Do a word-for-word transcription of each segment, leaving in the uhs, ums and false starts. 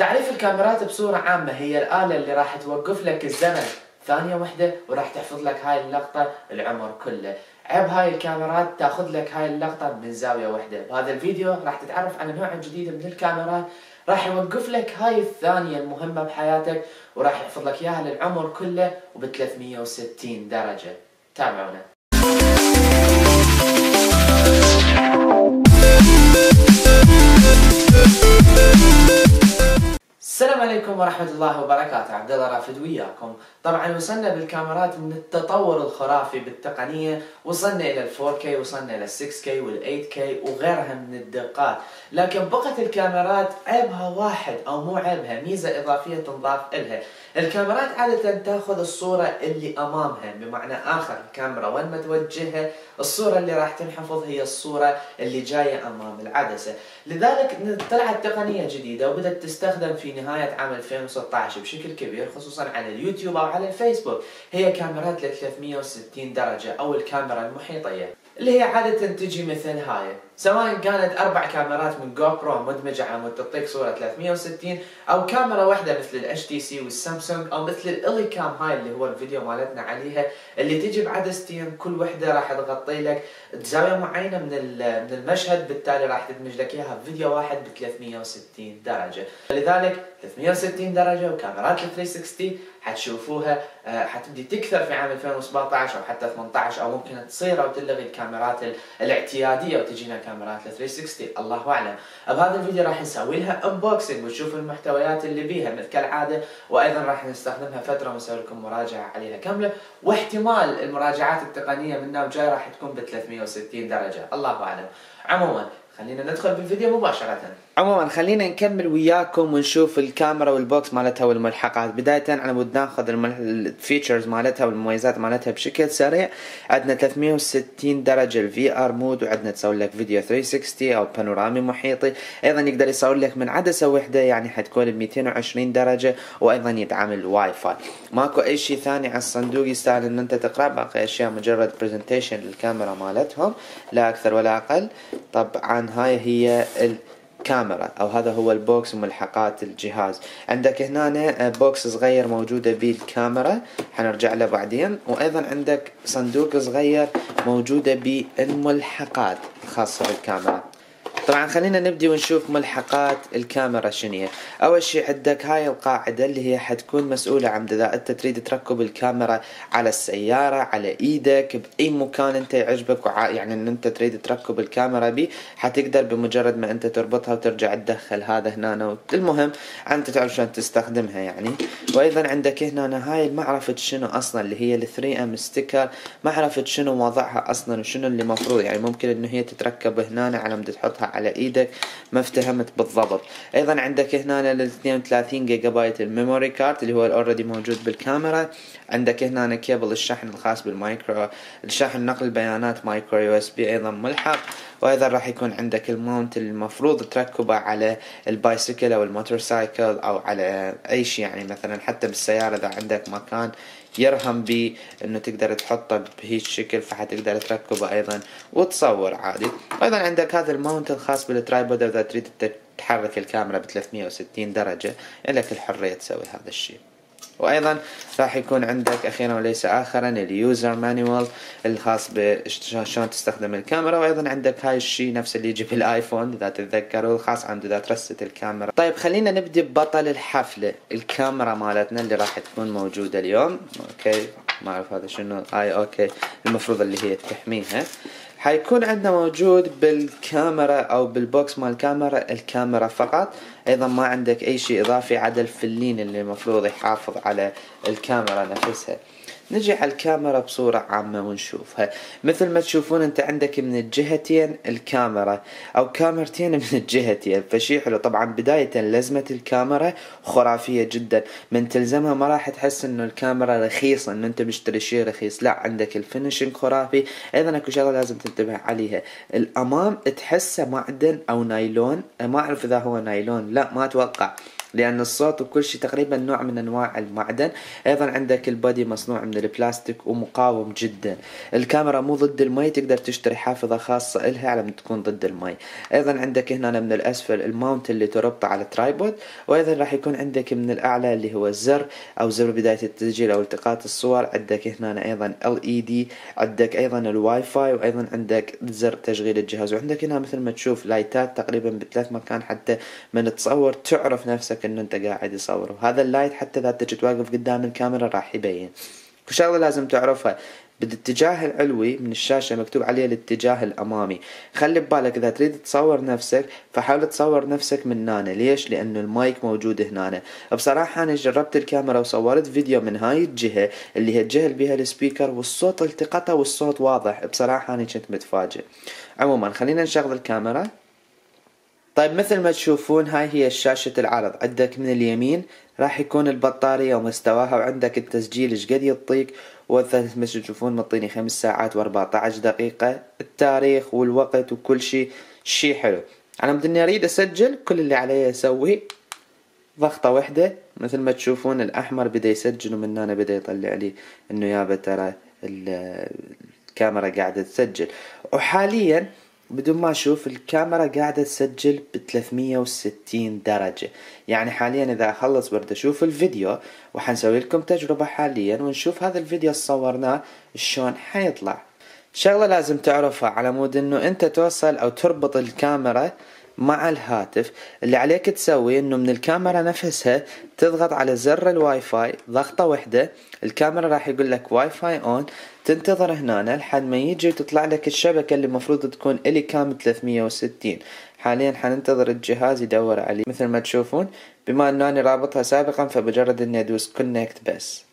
تعريف الكاميرات بصورة عامة هي الآلة اللي راح توقف لك الزمن ثانية واحدة وراح تحفظ لك هاي اللقطة العمر كله. عيب هاي الكاميرات تاخذ لك هاي اللقطة من زاوية واحدة. بهذا الفيديو راح تتعرف على نوع جديد من الكاميرات راح يوقف لك هاي الثانية المهمة بحياتك وراح يحفظ لك اياها للعمر كله وب ثلاثمئة وستين درجة. تابعونا. السلام عليكم ورحمة الله وبركاته، عبد الله رافد وياكم. طبعا وصلنا بالكاميرات من التطور الخرافي بالتقنية، وصلنا إلى الفور كي، وصلنا إلى السكس كي والإيت كي وغيرها من الدقات، لكن بقت الكاميرات عيبها واحد أو مو عيبها، ميزة إضافية تنضاف إلها. الكاميرات عادة تاخذ الصورة اللي أمامها، بمعنى آخر الكاميرا وين ما توجهها الصورة اللي راح تنحفظ هي الصورة اللي جاية أمام العدسة. لذلك طلعت تقنية جديدة وبدأت تستخدم في نهاية عام ألفين وستة عشر بشكل كبير، خصوصا على اليوتيوب أو على الفيسبوك. هي كاميرات ل ثلاثمئة وستين درجة أو الكاميرا المحيطية، اللي هي عادة تجي مثل هاي، سواء كانت أربع كاميرات من جو برو مدمجة عم تعطيك صورة ثلاثمئة وستين، أو كاميرا واحدة مثل ال إتش تي سي والسامسونج، أو مثل الإليكام هاي اللي هو الفيديو مالتنا عليها، اللي تجي بعدستين كل وحدة راح تغطي لك زاوية معينة من من المشهد، بالتالي راح تدمج لك إياها بفيديو واحد ب ثلاثمئة وستين درجة. لذلك ثلاثمئة وستين درجة وكاميرات ثلاثمئة وستين حتشوفوها حتبدي تكثر في عام ألفين وسبعة عشر أو حتى ثمانية عشر، أو ممكن تصير أو تلغي الكاميرات الاعتيادية وتجينا كاميرات ثلاثمئة وستين، الله أعلم. بهذا الفيديو راح نسوي لها انبوكسنج وتشوفوا المحتويات اللي بيها مثل العادة، وأيضا راح نستخدمها فترة ونسوي لكم مراجعة عليها كاملة، واحتمال المراجعات التقنية منها وجاي راح تكون ب ثلاثمئة وستين درجة، الله أعلم. عموما خلينا ندخل بالفيديو مباشرة. عموما خلينا نكمل وياكم ونشوف الكاميرا والبوكس مالتها والملحقات. بداية انا بدي ناخذ الفيتشرز مالتها والمميزات مالتها بشكل سريع. عندنا ثلاثمئة وستين درجة الفي ار مود، وعندنا تسوي لك فيديو ثلاثمئة وستين او بانورامي محيطي، ايضا يقدر يصور لك من عدسة وحدة يعني حتكون ب مئتين وعشرين درجة، وايضا يدعم الواي فاي. ماكو اي شيء ثاني على الصندوق يستاهل ان انت تقرا، باقي اشياء مجرد برزنتيشن للكاميرا مالتهم لا اكثر ولا اقل. طبعا هاي هي الكاميرا او هذا هو البوكس وملحقات الجهاز. عندك هنا بوكس صغير موجودة به الكاميرا حنرجع له بعدين، وايضا عندك صندوق صغير موجودة به الملحقات الخاصة بالكاميرا. طبعا خلينا نبدي ونشوف ملحقات الكاميرا شنية. اول شيء عندك هاي القاعدة اللي هي حتكون مسؤولة عن اذا انت تريد تركب الكاميرا على السيارة، على ايدك، باي مكان انت يعجبك وع... يعني ان انت تريد تركب الكاميرا بي، حتقدر بمجرد ما انت تربطها وترجع تدخل هذا هنا. المهم انت تعرف شلون تستخدمها يعني. وايضا عندك هنا هاي ما عرفت شنو اصلا اللي هي الثري ام ستيكر، ما عرفت شنو وضعها اصلا وشنو اللي مفروض، يعني ممكن انه هي تتركب هنا على مد تحطها على ايدك، ما افتهمت بالضبط. ايضا عندك هنا لل اثنين وثلاثين جيجا بايت الميموري كارت اللي هو اوريدي موجود بالكاميرا. عندك هنا كيبل الشحن الخاص بالمايكرو الشحن نقل بيانات مايكرو يو اس بي ايضا ملحق. وايضا راح يكون عندك الماونت المفروض تركبه على البايسيكل او الموتورسايكل او على اي شيء، يعني مثلا حتى بالسياره اذا عندك مكان يرهم بي انه تقدر تحطه بهيج شكل فحتقدر تركبه ايضا وتصور عادي. وايضا عندك هذا الماونت الخاص بالترايبود اذا تريد تحرك الكاميرا ب ثلاثمئة وستين درجة، لك الحرية تسوي هذا الشيء. وايضا راح يكون عندك اخيرا وليس اخرا اليوزر مانيوال الخاص بشلون تستخدم الكاميرا. وايضا عندك هاي الشيء نفس اللي يجي بالايفون اذا تتذكروا، الخاص عن اذا رسة الكاميرا. طيب خلينا نبدي ببطل الحفله، الكاميرا مالتنا اللي راح تكون موجوده اليوم. اوكي ما اعرف هذا شنو، هاي اوكي المفروض اللي هي تحميها. حيكون عندنا موجود بالكاميرا او بالبوكس مال الكاميرا الكاميرا فقط، ايضا ما عندك اي شيء اضافي عدا الفلين اللي المفروض يحافظ على الكاميرا نفسها. نجي على الكاميرا بصورة عامة ونشوفها. مثل ما تشوفون انت عندك من الجهتين الكاميرا او كاميرتين من الجهتين، فشي حلو. طبعا بداية لزمة الكاميرا خرافية جدا، من تلزمها ما راح تحس انه الكاميرا رخيصة انه انت مشتري شي رخيص، لا عندك الفينشنج خرافي. ايضا اكو شغلة لازم تنتبه عليها، الامام تحسه معدن او نايلون، ما اعرف اذا هو نايلون لا ما اتوقع، لأن الصوت وكل شيء تقريبا نوع من أنواع المعدن. أيضا عندك البادي مصنوع من البلاستيك ومقاوم جدا. الكاميرا مو ضد المي، تقدر تشتري حافظة خاصة إلها على ما تكون ضد المي. أيضا عندك هنا من الأسفل الماونت اللي تربطه على الترايبود، وأيضا راح يكون عندك من الأعلى اللي هو الزر أو زر بداية التسجيل أو التقاط الصور. عندك هنا أيضا إل إي دي، عندك أيضا الواي فاي، وأيضا عندك زر تشغيل الجهاز. وعندك هنا مثل ما تشوف لايتات تقريبا بثلاث مكان حتى من تصور تعرف نفسك إنه أنت قاعد يصور. وهذا اللايت حتى إذا تجي تواقف قدام الكاميرا راح يبين. وشغلة لازم تعرفها، بالاتجاه العلوي من الشاشة مكتوب عليه الاتجاه الأمامي. خلي ببالك إذا تريد تصور نفسك فحاول تصور نفسك من هنا. ليش؟ لأنه المايك موجود هنا. بصراحة أنا جربت الكاميرا وصورت فيديو من هاي الجهة اللي هي الجهة اللي بيها السبيكر، والصوت التقطه والصوت واضح. بصراحة أنا كنت متفاجئ. عموما خلينا نشغل الكاميرا. طيب مثل ما تشوفون هاي هي شاشة العرض. عندك من اليمين راح يكون البطارية ومستواها، وعندك التسجيل ايش قد يعطيك، والثالث مثل تشوفون مطيني خمس ساعات واربعتاعش دقيقة، التاريخ والوقت وكل شيء. شيء حلو. انا بدي اريد اسجل، كل اللي علي اسوي ضغطة واحدة. مثل ما تشوفون الاحمر بدا يسجل، ومن هنا بدا يطلع لي انه يابا ترى الكاميرا قاعدة تسجل. وحاليا بدون ما اشوف الكاميرا قاعدة تسجل بثلاثمية وستين درجة. يعني حاليا اذا اخلص برد اشوف الفيديو، وحنسوي لكم تجربة حاليا ونشوف هذا الفيديو اللي صورناه شلون حيطلع. شغلة لازم تعرفها على مود انه انت توصل او تربط الكاميرا مع الهاتف، اللي عليك تسوي انه من الكاميرا نفسها تضغط على زر الواي فاي ضغطة واحدة. الكاميرا راح يقول لك واي فاي اون، تنتظر هنا لحد ما يجي وتطلع لك الشبكة اللي المفروض تكون إليكام ثلاثمية وستين. حاليا حننتظر الجهاز يدور عليه. مثل ما تشوفون بما انه انا رابطها سابقا فبجرد اني ادوس كونكت بس،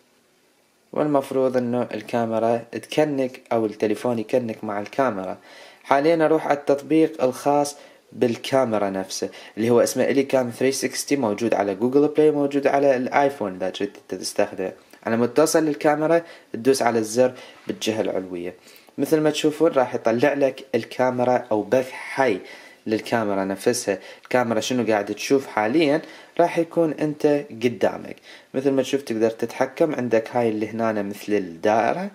والمفروض انه الكاميرا تكنك او التليفون يكنك مع الكاميرا. حاليا اروح على التطبيق الخاص بالكاميرا نفسه اللي هو اسمه إليكام ثلاثمية وستين، موجود على جوجل بلاي، موجود على الايفون اذا جيت تستخدمه. على ما توصل للكاميرا تدوس على الزر بالجهة العلوية. مثل ما تشوفون راح يطلع لك الكاميرا او بث حي للكاميرا نفسها. الكاميرا شنو قاعدة تشوف حاليا؟ راح يكون انت قدامك مثل ما تشوف، تقدر تتحكم. عندك هاي اللي هنا مثل الدائرة،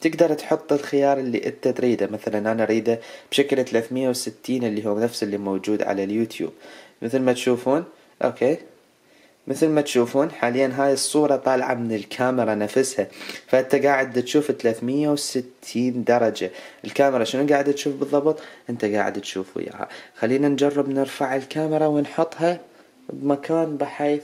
تقدر تحط الخيار اللي انت تريده. مثلا انا اريده بشكل ثلاثمية وستين اللي هو نفس اللي موجود على اليوتيوب. مثل ما تشوفون اوكي، مثل ما تشوفون حاليا هاي الصورة طالعة من الكاميرا نفسها، فانت قاعد تشوف ثلاثمية وستين درجة. الكاميرا شنو قاعد تشوف بالضبط؟ انت قاعد تشوف وياها. خلينا نجرب نرفع الكاميرا ونحطها بمكان بحيث،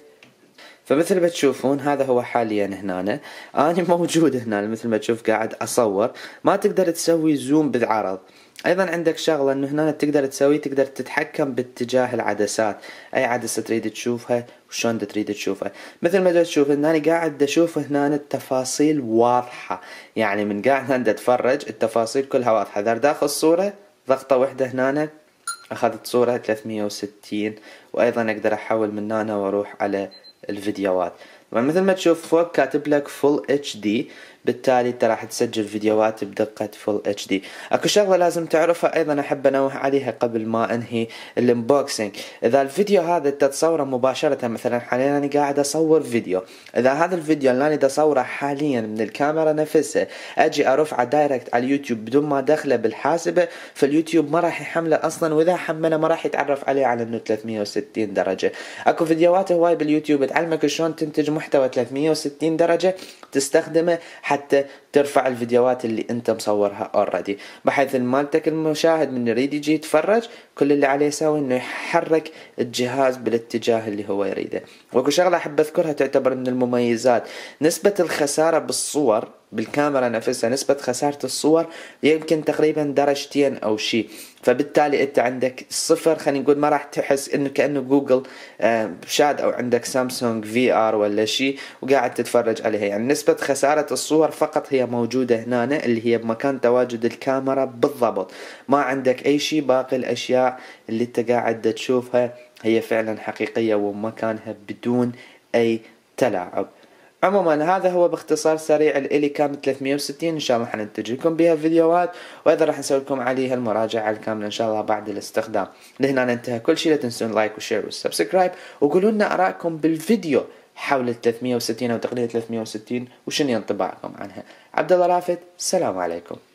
فمثل ما تشوفون هذا هو حاليا هنا. انا موجود هنا مثل ما تشوف قاعد اصور. ما تقدر تسوي زوم بالعرض. ايضا عندك شغله انه هنا تقدر تسوي، تقدر تتحكم باتجاه العدسات، اي عدسه تريد تشوفها وشلون تريد تشوفها. مثل ما تشوف ان انا قاعد اشوف هنا التفاصيل واضحه، يعني من قاعد هنا اتفرج التفاصيل كلها واضحه. اذا بدي اخذ صوره ضغطه واحده هنا اخذت صوره ثلاثمية وستين. وايضا اقدر احول من هنا واروح على الفيديوهات. مثل ما تشوف فوق كاتب لك فول اتش دي، بالتالي انت راح تسجل فيديوهات بدقة فول اتش دي. اكو شغلة لازم تعرفها ايضا احب انوه عليها قبل ما انهي الانبوكسنج. اذا الفيديو هذا انت تصوره مباشرة، مثلا حاليا انا قاعد اصور فيديو، اذا هذا الفيديو اللي انا دا اصوره حاليا من الكاميرا نفسها اجي ارفعه دايركت على اليوتيوب بدون ما دخله بالحاسبة، فاليوتيوب ما راح يحمله اصلا، واذا حمله ما راح يتعرف عليه على انه ثلاثمية وستين درجة. اكو فيديوهات هواي باليوتيوب تعلمك شلون تنتج محتوى ثلاثمية وستين درجة تستخدمه حتى ترفع الفيديوهات اللي انت مصورها اوريدي، بحيث ان مالتك المشاهد من يريد يجي يتفرج كل اللي عليه يسوي انه يحرك الجهاز بالاتجاه اللي هو يريده. واكو شغله احب اذكرها تعتبر من المميزات، نسبه الخساره بالصور بالكاميرا نفسها، نسبه خساره الصور يمكن تقريبا درجتين او شيء، فبالتالي انت عندك صفر، خلينا نقول ما راح تحس انه كانه جوجل شاد او عندك سامسونج في ار ولا شيء وقاعد تتفرج عليها. يعني نسبه خساره الصور فقط هي موجوده هنا اللي هي بمكان تواجد الكاميرا بالضبط، ما عندك اي شيء. باقي الاشياء اللي انت قاعد تشوفها هي فعلا حقيقيه ومكانها بدون اي تلاعب. عموما هذا هو باختصار سريع الإليكام ثلاثمية وستين، ان شاء الله حننتج لكم بها فيديوهات، وايضا راح نسوي لكم عليها المراجعه الكامله ان شاء الله بعد الاستخدام. لهنا انتهى كل شيء، لا تنسون لايك وشير والسبسكرايب، وقولوا لنا ارائكم بالفيديو حول ال ثلاثمية وستين او تقنيه ثلاثمية وستين وشنو انطباعكم عنها. عبد الله رافد، السلام عليكم.